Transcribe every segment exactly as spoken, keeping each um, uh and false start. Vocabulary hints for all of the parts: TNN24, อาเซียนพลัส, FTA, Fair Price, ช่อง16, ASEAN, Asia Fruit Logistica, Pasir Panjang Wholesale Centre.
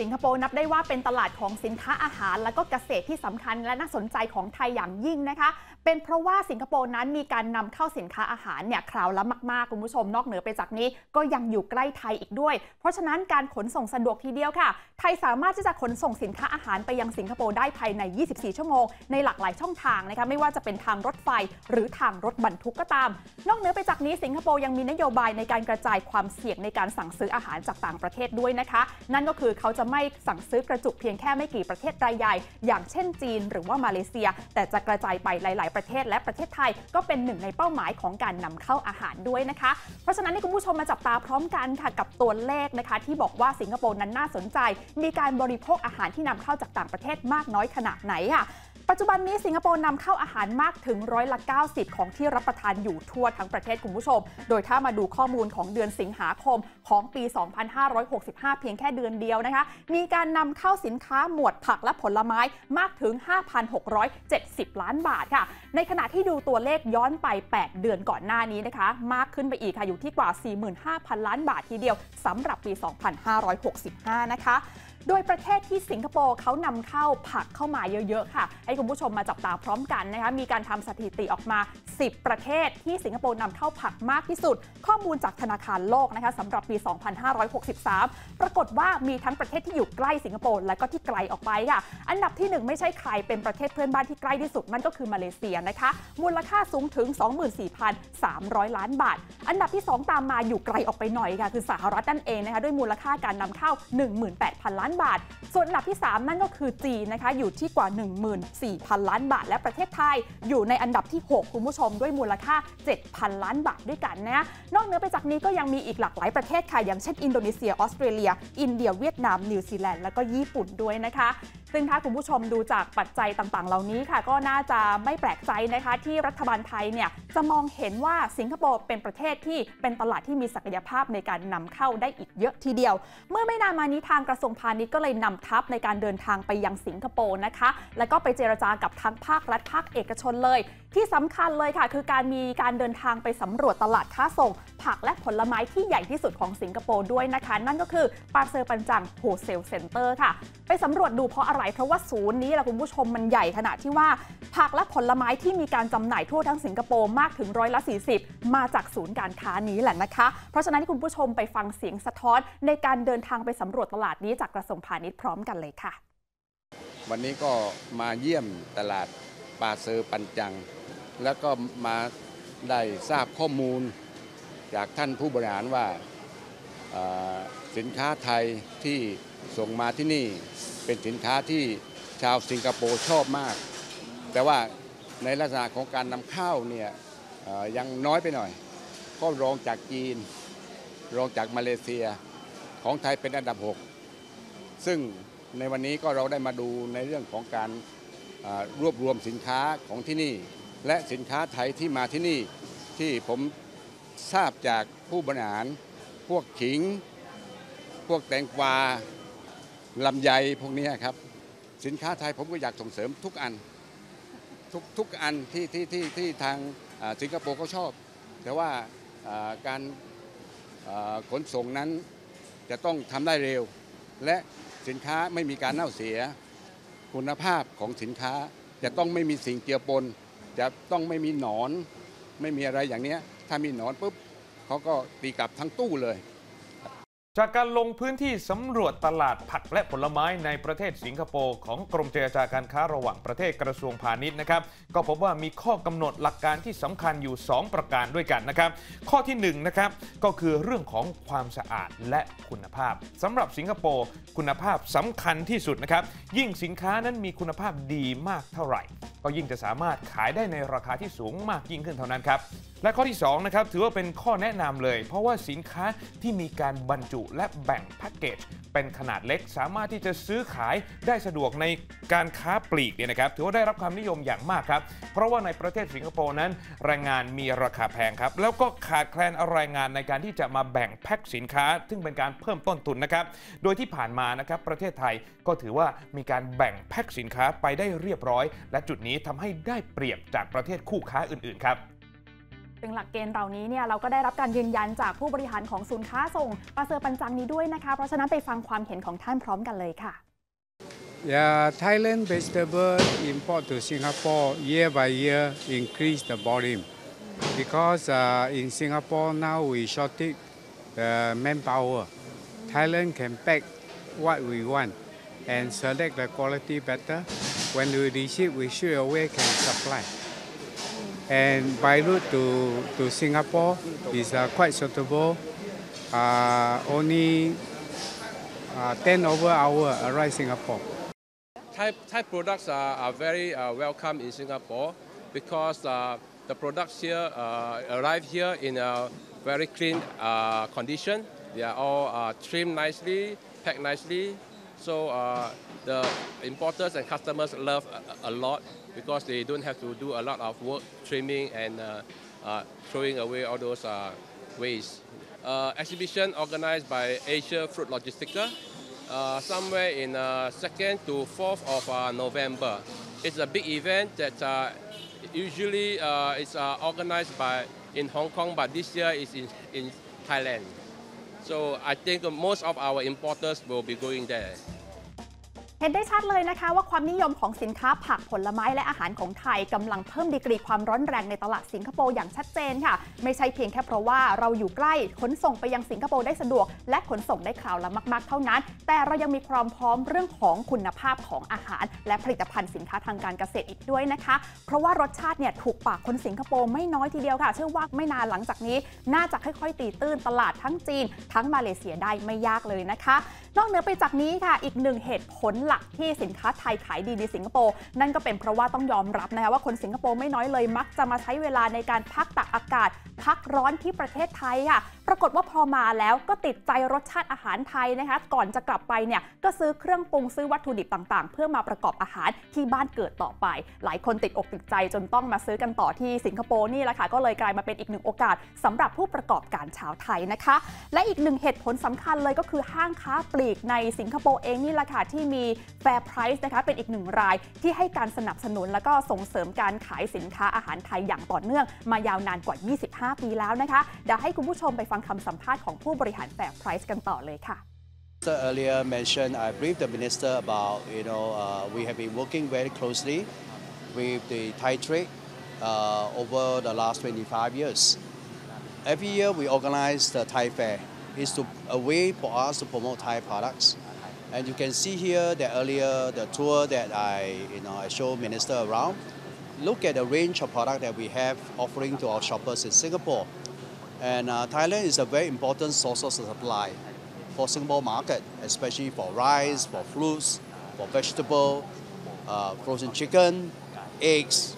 สิงคโปร์นับได้ว่าเป็นตลาดของสินค้าอาหารและก็เกษตรที่สำคัญและน่าสนใจของไทยอย่างยิ่งนะคะเป็นเพราะว่าสิงคโปร์นั้นมีการนำเข้าสินค้าอาหารเนี่ยคราวละมากๆคุณผู้ชมนอกเหนือไปจากนี้ก็ยังอยู่ใกล้ไทยอีกด้วยเพราะฉะนั้นการขนส่งสะดวกทีเดียวค่ะไทยสามารถที่จะขนส่งสินค้าอาหารไปยังสิงคโปร์ได้ภายในยี่สิบสี่ชั่วโมงในหลากหลายช่องทางนะคะไม่ว่าจะเป็นทางรถไฟหรือทางรถบรรทุกก็ตามนอกเหนือไปจากนี้สิงคโปร์ยังมีนโยบายในการกระจายความเสี่ยงในการสั่งซื้ออาหารจากต่างประเทศด้วยนะคะนั่นก็คือเขาจะไม่สั่งซื้อกระจุกเพียงแค่ไม่กี่ประเทศรายใหญ่อย่างเช่นจีนหรือว่ามาเลเซียแต่จะกระจายไปหลายๆประเทศและประเทศไทยก็เป็นหนึ่งในเป้าหมายของการนำเข้าอาหารด้วยนะคะเพราะฉะนั้นให้คุณผู้ชมมาจับตาพร้อมกันค่ะกับตัวเลขนะคะที่บอกว่าสิงคโปร์นั้นน่าสนใจมีการบริโภคอาหารที่นำเข้าจากต่างประเทศมากน้อยขนาดไหนค่ะปัจจุบันนี้สิงคโปร์นำเข้าอาหารมากถึงร้อยละเก้าสิบของที่รับประทานอยู่ทั่วทั้งประเทศคุณผู้ชมโดยถ้ามาดูข้อมูลของเดือนสิงหาคมของปีสองพันห้าร้อยหกสิบห้าเพียงแค่เดือนเดียวนะคะมีการนำเข้าสินค้าหมวดผักและผลไม้มากถึง ห้าพันหกร้อยเจ็ดสิบ ล้านบาทค่ะในขณะที่ดูตัวเลขย้อนไปแปดเดือนก่อนหน้านี้นะคะมากขึ้นไปอีกค่ะอยู่ที่กว่า สี่หมื่นห้าพัน ล้านบาททีเดียวสำหรับปีสองพันห้าร้อยหกสิบห้านะคะโดยประเทศที่สิงคโปร์เขานำเข้าผักเข้ามาเยอะๆค่ะให้คุณผู้ชมมาจับตาพร้อมกันนะคะมีการทำสถิติออกมาสิบประเทศที่สิงคโปร์นำเข้าผักมากที่สุดข้อมูลจากธนาคารโลกนะคะสำหรับปีสองพันห้าร้อยหกสิบสามปรากฏว่ามีทั้งประเทศที่อยู่ใกล้สิงคโปร์และก็ที่ไกลออกไปค่ะอันดับที่หนึ่งไม่ใช่ใครเป็นประเทศเพื่อนบ้านที่ใกล้ที่สุดมันก็คือมาเลเซียนะคะมูลค่าสูงถึง สองหมื่นสี่พันสามร้อย ล้านบาทอันดับที่สองตามมาอยู่ไกลออกไปหน่อยค่ะคือสหรัฐนั่นเองนะคะด้วยมูลค่าการนำเข้า หนึ่งหมื่นแปดพัน ล้านบาทส่วนอันดับที่สามนั่นก็คือจีนนะคะอยู่ที่กว่า หนึ่งหมื่นสี่พัน ล้านบาทและประเทศไทยอยู่ในอันดับที่หกคุณผู้ชมด้วยมูลค่า เจ็ดพัน ล้านบาทด้วยกันนะนอกเหนือไปจากนี้ก็ยังมีอีกหลากหลายประเทศค่ะอย่างเช่นอินโดนีเซียออสเตรเลียอินเดียเวียดนามนิวซีแลนด์แล้วก็ญี่ปุ่นด้วยนะคะซึ่งถ้าคุณผู้ชมดูจากปัจจัยต่างๆเหล่านี้ค่ะก็น่าจะไม่แปลกใจนะคะที่รัฐบาลไทยเนี่ยจะมองเห็นว่าสิงคโปร์เป็นประเทศที่เป็นตลาดที่มีศักยภาพในการนำเข้าได้อีกเยอะทีเดียวเมื่อไม่นานมานี้ทางกระทรวงพาณิชย์ก็เลยนำทัพในการเดินทางไปยังสิงคโปร์นะคะแล้วก็ไปเจรจากับทั้งภาครัฐภาคเอกชนเลยที่สำคัญเลยค่ะคือการมีการเดินทางไปสำรวจตลาดค้าส่งผักและผลไม้ที่ใหญ่ที่สุดของสิงคโปร์ด้วยนะคะนั่นก็คือปาเซอร์ปัญจังโฮเซลเซ็นเตอร์ค่ะไปสำรวจดูเพราะอะไรเพราะว่าศูนย์นี้แหละคุณผู้ชมมันใหญ่ขนาดที่ว่าผักและผลไม้ที่มีการจำหน่ายทั่วทั้งสิงคโปร์มากถึงร้อยละสี่สิบมาจากศูนย์การค้านี้แหละนะคะเพราะฉะนั้นคุณผู้ชมไปฟังเสียงสะท้อนในการเดินทางไปสำรวจตลาดนี้จากกระทรวงพาณิชย์พร้อมกันเลยค่ะวันนี้ก็มาเยี่ยมตลาดปาเซอร์ปัญจังแล้วก็มาได้ทราบข้อมูลจากท่านผู้บริหารว่าสินค้าไทยที่ส่งมาที่นี่เป็นสินค้าที่ชาวสิงคโปร์ชอบมากแต่ว่าในลักษณะของการนำเข้าเนี่ยยังน้อยไปหน่อยก็รองจากจีนรองจากมาเลเซียของไทยเป็นอันดับหกซึ่งในวันนี้ก็เราได้มาดูในเรื่องของการรวบรวมสินค้าของที่นี่และสินค้าไทยที่มาที่นี่ที่ผมทราบจากผู้บริหารพวกขิงพวกแตงกวาลำไยพวกนี้ครับสินค้าไทยผมก็อยากส่งเสริมทุกอันทุกทุกอันที่ที่ที่ที่ทางสิงคโปร์เขาชอบแต่ว่าการขนส่งนั้นจะต้องทำได้เร็วและสินค้าไม่มีการเน่าเสียคุณภาพของสินค้าจะต้องไม่มีสิ่งเจือปนจะต้องไม่มีหนอนไม่มีอะไรอย่างนี้ถ้ามีหนอนปุ๊บเขาก็ตีกลับทั้งตู้เลยจากการลงพื้นที่สำรวจตลาดผักและผลไม้ในประเทศสิงคโปร์ของกรมเจรจาการค้าระหว่างประเทศกระทรวงพาณิชย์นะครับก็พบว่ามีข้อกำหนดหลักการที่สำคัญอยู่สองประการด้วยกันนะครับข้อที่หนึ่งนะครับก็คือเรื่องของความสะอาดและคุณภาพสำหรับสิงคโปร์คุณภาพสำคัญที่สุดนะครับยิ่งสินค้านั้นมีคุณภาพดีมากเท่าไหร่ก็ยิ่งจะสามารถขายได้ในราคาที่สูงมากยิ่งขึ้นเท่านั้นครับและข้อที่สองนะครับถือว่าเป็นข้อแนะนำเลยเพราะว่าสินค้าที่มีการบรรจุและแบ่งแพ็กเกจเป็นขนาดเล็กสามารถที่จะซื้อขายได้สะดวกในการค้าปลีกเนี่ยนะครับถือว่าได้รับความนิยมอย่างมากครับเพราะว่าในประเทศสิงคโปร์นั้นแรงงานมีราคาแพงครับแล้วก็ขาดแคลนแรงงานในการที่จะมาแบ่งแพ็คสินค้าซึ่งเป็นการเพิ่มต้นทุนนะครับโดยที่ผ่านมานะครับประเทศไทยก็ถือว่ามีการแบ่งแพ็คสินค้าไปได้เรียบร้อยและจุดนี้ทำให้ได้เปรียบจากประเทศคู่ค้าอื่นๆครับ ซึ่งหลักเกณฑ์เหล่านี้เนี่ยเราก็ได้รับการยืนยันจากผู้บริหารของศูนย์ค้าส่งปาเซอร์ปัญจังนี้ด้วยนะคะเพราะฉะนั้นไปฟังความเห็นของท่านพร้อมกันเลยค่ะ Yeah, Thailand vegetable import to Singapore year by year increase the volume because uh, in Singapore now we shortage the manpower. Thailand can pack what we want and select the quality better. When we receive, we straight away can supply. And by route to, to Singapore is uh, quite suitable, uh, only uh, ten over hour arrive Singapore. Thai, Thai products are, are very uh, welcome in Singapore because uh, the products here uh, arrive here in a very clean uh, condition. They are all uh, trimmed nicely, packed nicely. So uh, the importers and customers love a, a lot. because they don't have to do a lot of work trimming and uh, uh, throwing away all those uh, waste. Uh, exhibition organized by Asia Fruit Logistica uh, somewhere in uh, second to fourth of uh, November. It's a big event that uh, usually uh, is uh, organized by in Hong Kong, but this year it's in, in Thailand. So I think most of our importers will be going there. เห็นได้ชัดเลยนะคะว่าความนิยมของสินค้าผักผลไม้และอาหารของไทยกำลังเพิ่มดีกรีความร้อนแรงในตลาดสิงคโปร์อย่างชัดเจนค่ะไม่ใช่เพียงแค่เพราะว่าเราอยู่ใกล้ขนส่งไปยังสิงคโปร์ได้สะดวกและขนส่งได้คราวละมากๆเท่านั้นแต่เรายังมีความพร้อมเรื่องของคุณภาพของอาหารและผลิตภัณฑ์สินค้าทางการเกษตรอีกด้วยนะคะเพราะว่ารสชาติเนี่ยถูกปากคนสิงคโปร์ไม่น้อยทีเดียวค่ะเชื่อว่าไม่นานหลังจากนี้น่าจะค่อยๆตีตื้นตลาดทั้งจีนทั้งมาเลเซียได้ไม่ยากเลยนะคะนอกเหนือไปจากนี้ค่ะอีกหนึ่งเหตุผลหลักที่สินค้าไทยขายดีในสิงคโปร์นั่นก็เป็นเพราะว่าต้องยอมรับนะคะว่าคนสิงคโปร์ไม่น้อยเลยมักจะมาใช้เวลาในการพักตากอากาศพักร้อนที่ประเทศไทยค่ะปรากฏว่าพอมาแล้วก็ติดใจรสชาติอาหารไทยนะคะก่อนจะกลับไปเนี่ยก็ซื้อเครื่องปรุงซื้อวัตถุดิบต่างๆเพื่อมาประกอบอาหารที่บ้านเกิดต่อไปหลายคนติดอกติดใจจนต้องมาซื้อกันต่อที่สิงคโปร์นี่แหละค่ะก็เลยกลายมาเป็นอีกหนึ่งโอกาสสำหรับผู้ประกอบการชาวไทยนะคะและอีกหนึ่งเหตุผลสำคัญเลยก็คือห้างค้าปลีกในสิงคโปร์เองนี่แหละค่ะที่มี Fair Price นะคะเป็นอีกหนึ่งรายที่ให้การสนับสนุนและก็ส่งเสริมการขายสินค้าอาหารไทยอย่างต่อเนื่องมายาวนานกว่ายี่สิบห้าปีแล้วนะคะเดี๋ยวให้คุณผู้ชมไปฟังคำสัมภาษณ์ของผู้บริหาร Fair Price กันต่อเลยค่ะ As earlier mentioned, I briefed the minister about you know uh, we have been working very closely with the Thai trade uh, over the last twenty-five years. Every year we organize the Thai fair. It's to, a way for us to promote Thai products. And you can see here that earlier the tour that I, you know, I showed Minister around. Look at the range of product that we have offering to our shoppers in Singapore. And uh, Thailand is a very important source of supply for Singapore market, especially for rice, for fruits, for vegetable, uh, frozen chicken, eggs.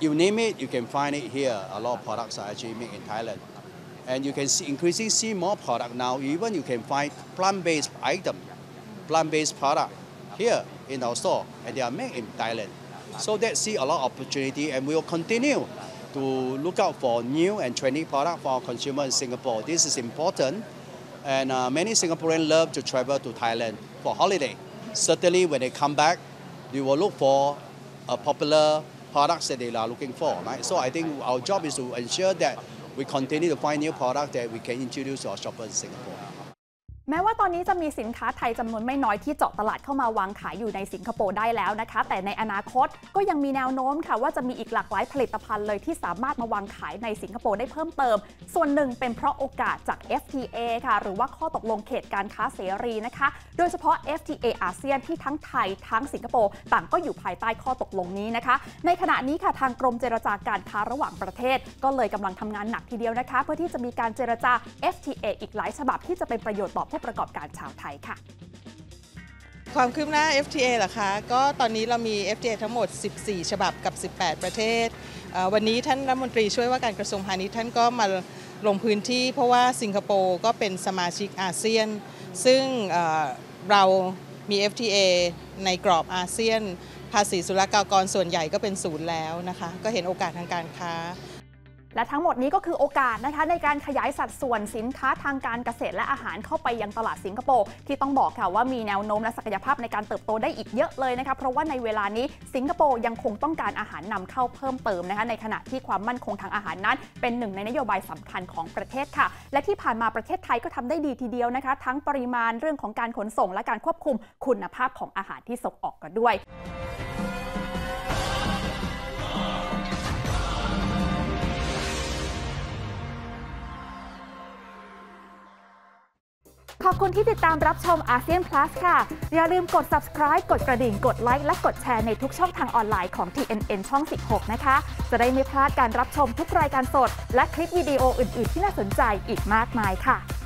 You name it, you can find it here. A lot of products are actually made in Thailand. And you can see, increasingly see more product now. Even you can find plant-based item. plant-based product here in our store, and they are made in Thailand. So that see a lot of opportunity, and we will continue to look out for new and trendy product for our consumer in Singapore. This is important, and uh, many Singaporeans love to travel to Thailand for holiday. Certainly, when they come back, they will look for a popular products that they are looking for. Right? So I think our job is to ensure that we continue to find new product that we can introduce to our shoppers in Singapore. แม้ว่าตอนนี้จะมีสินค้าไทยจำนวนไม่น้อยที่เจาะตลาดเข้ามาวางขายอยู่ในสิงคโปร์ได้แล้วนะคะแต่ในอนาคตก็ยังมีแนวโน้มค่ะว่าจะมีอีกหลากหลายผลิตภัณฑ์เลยที่สามารถมาวางขายในสิงคโปร์ได้เพิ่มเติมส่วนหนึ่งเป็นเพราะโอกาสจาก เอฟ ที เอ ค่ะหรือว่าข้อตกลงเขตการค้าเสรีนะคะโดยเฉพาะ เอฟ ที เอ อาเซียนที่ทั้งไทยทั้งสิงคโปร์ต่างก็อยู่ภายใต้ข้อตกลงนี้นะคะในขณะนี้ค่ะทางกรมเจรจาการค้าระหว่างประเทศก็เลยกำลังทำงานหนักทีเดียวนะคะเพื่อที่จะมีการเจรจา เอฟ ที เอ อีกหลายฉบับที่จะเป็นประโยชน์ต่อผู้ประกอบการชาวไทยค่ะความคืบหน้า เอฟ ที เอ เหรอคะก็ตอนนี้เรามี เอฟ ที เอ ทั้งหมดสิบสี่ฉบับกับสิบแปดประเทศวันนี้ท่านรัฐมนตรีช่วยว่าการกระทรวงพาณิชย์ท่านก็มาลงพื้นที่เพราะว่าสิงคโปร์ก็เป็นสมาชิกอาเซียนซึ่งเรามี เอฟ ที เอ ในกรอบอาเซียนภาษีศุลกากรส่วนใหญ่ก็เป็นศูนย์แล้วนะคะก็เห็นโอกาสทางการค้า และทั้งหมดนี้ก็คือโอกาสนะคะในการขยายสัดส่วนสินค้าทางการเกษตรและอาหารเข้าไปยังตลาดสิงคโปร์ที่ต้องบอกค่ะว่ามีแนวโน้มและศักยภาพในการเติบโตได้อีกเยอะเลยนะคะเพราะว่าในเวลานี้สิงคโปร์ยังคงต้องการอาหารนำเข้าเพิ่มเติมนะคะในขณะที่ความมั่นคงทางอาหารนั้นเป็นหนึ่งในนโยบายสำคัญของประเทศค่ะและที่ผ่านมาประเทศไทยก็ทำได้ดีทีเดียวนะคะทั้งปริมาณเรื่องของการขนส่งและการควบคุมคุณภาพของอาหารที่ส่งออกกันด้วยขอบคุณที่ติดตามรับชม อาเซียน Plus ค่ะอย่าลืมกด ซับสไครบ์ กดกระดิ่งกดไลค์และกดแชร์ในทุกช่องทางออนไลน์ของ ที เอ็น เอ็น ช่อง สิบหก นะคะจะได้ไม่พลาดการรับชมทุกรายการสดและคลิปวิดีโออื่นๆที่น่าสนใจอีกมากมายค่ะ